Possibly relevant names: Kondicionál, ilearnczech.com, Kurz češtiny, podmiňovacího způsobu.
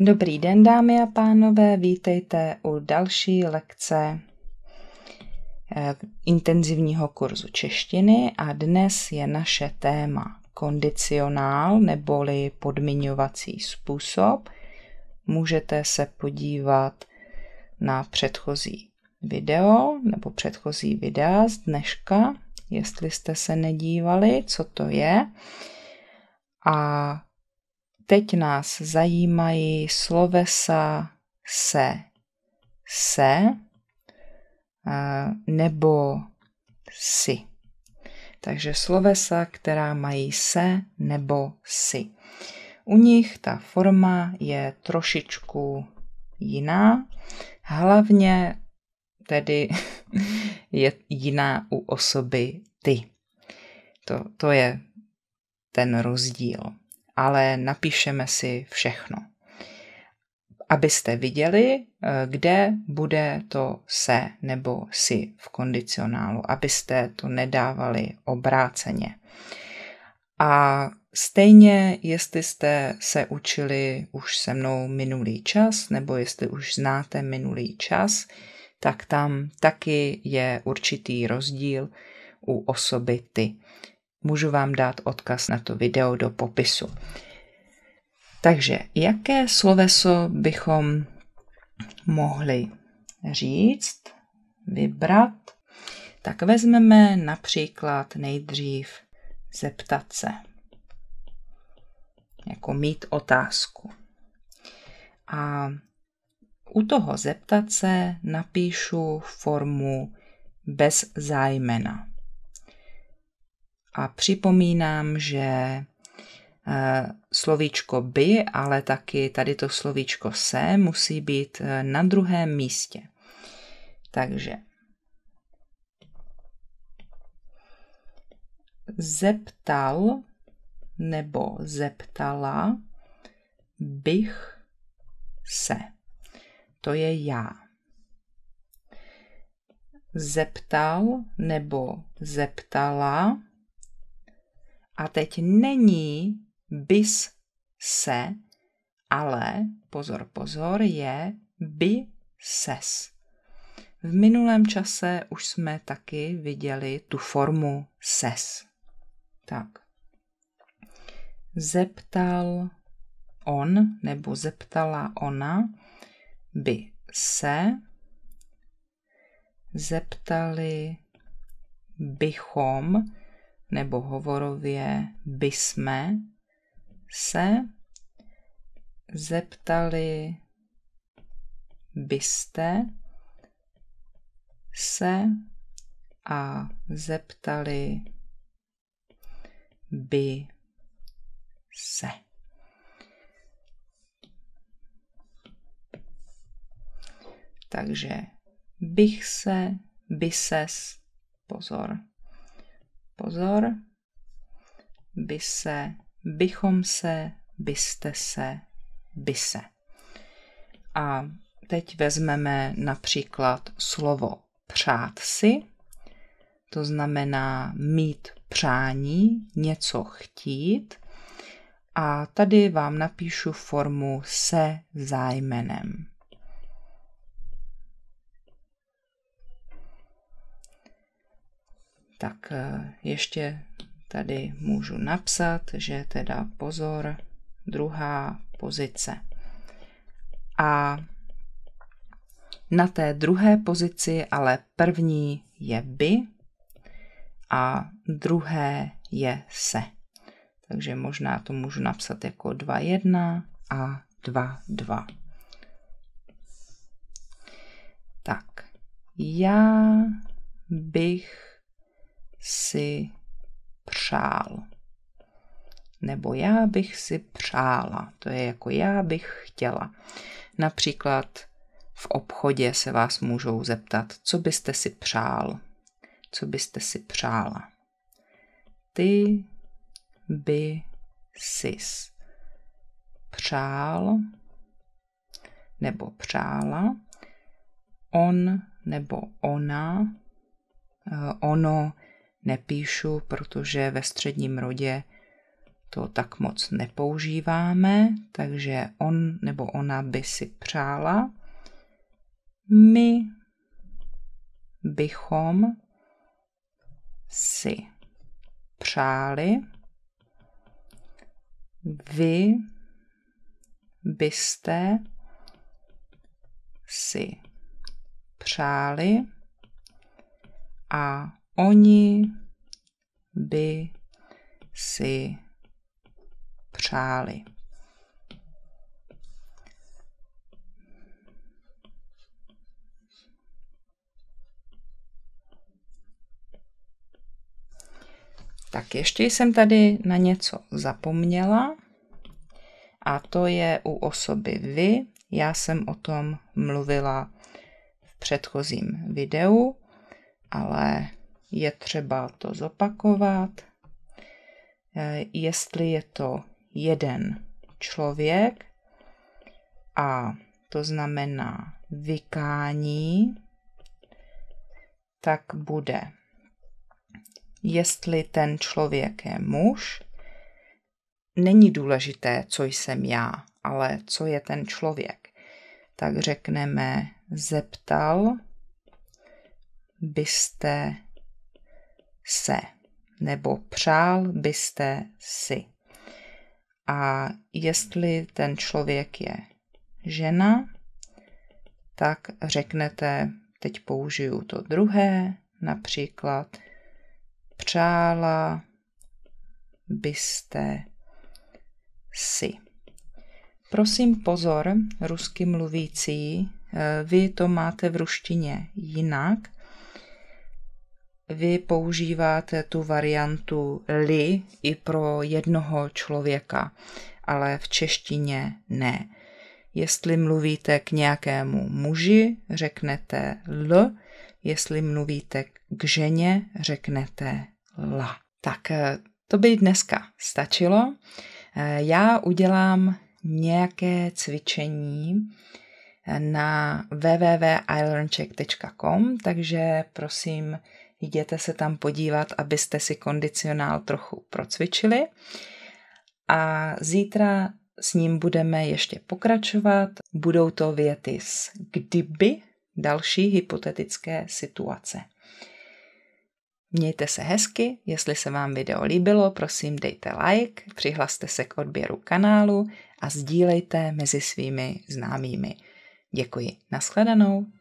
Dobrý den, dámy a pánové, vítejte u další lekce intenzivního kurzu češtiny a dnes je naše téma kondicionál neboli podmiňovací způsob. Můžete se podívat na předchozí video nebo předchozí videa z dneška, jestli jste se nedívali, co to je. A teď nás zajímají slovesa se nebo si. Takže slovesa, která mají se nebo si. U nich ta forma je trošičku jiná, hlavně tedy je jiná u osoby ty. To je ten rozdíl. Ale napíšeme si všechno, abyste viděli, kde bude to se nebo si v kondicionálu, abyste to nedávali obráceně. A stejně, jestli jste se učili už se mnou minulý čas, nebo jestli už znáte minulý čas, tak tam taky je určitý rozdíl u osoby ty. Můžu vám dát odkaz na to video do popisu. Takže jaké sloveso bychom mohli říct, vybrat? Tak vezmeme například nejdřív zeptat se. Jako mít otázku. A u toho zeptat se napíšu formu bez zájmena. A připomínám, že slovíčko by, ale taky tady to slovíčko se musí být na druhém místě. Takže zeptal nebo zeptala bych se. To je já. Zeptal nebo zeptala. A teď není bys se, ale pozor, je by ses. V minulém čase už jsme taky viděli tu formu ses. Tak. Zeptal on nebo zeptala ona by se. Zeptali bychom nebo hovorově bysme se, zeptali byste se a zeptali by se. Takže bych se, by ses, pozor, by se, bychom se, byste se, by se. A teď vezmeme například slovo přát si, to znamená mít přání, něco chtít. A tady vám napíšu formu se zájmenem. Tak ještě tady můžu napsat, že teda pozor, druhá pozice. A na té druhé pozici ale první je by a druhé je se. Takže možná to můžu napsat jako 2-1 a 2-2. Tak, já bych si přál. Nebo já bych si přála. To je jako já bych chtěla. Například v obchodě se vás můžou zeptat, co byste si přál. Co byste si přála. Ty by sis přál nebo přála. On nebo ona. Ono nepíšu, protože ve středním rodě to tak moc nepoužíváme, takže on nebo ona by si přála. My bychom si přáli. Vy byste si přáli a oni by si přáli. Tak ještě jsem tady na něco zapomněla a to je u osoby vy. Já jsem o tom mluvila v předchozím videu, ale je třeba to zopakovat. Jestli je to jeden člověk a to znamená vykání, tak bude. Jestli ten člověk je muž, není důležité, co jsem já, ale co je ten člověk. Tak řekneme, zeptal byste se, nebo přál byste si. A jestli ten člověk je žena, tak řeknete, teď použiju to druhé, například přála byste si. Prosím pozor, rusky mluvící, vy to máte v ruštině jinak. Vy používáte tu variantu li i pro jednoho člověka, ale v češtině ne. Jestli mluvíte k nějakému muži, řeknete l, jestli mluvíte k ženě, řeknete la. Tak to by dneska stačilo. Já udělám nějaké cvičení na www.ilearnczech.com, takže prosím, jděte se tam podívat, abyste si kondicionál trochu procvičili. A zítra s ním budeme ještě pokračovat. Budou to věty s kdyby, další hypotetické situace. Mějte se hezky, jestli se vám video líbilo, prosím dejte like, přihlaste se k odběru kanálu a sdílejte mezi svými známými. Děkuji, nashledanou.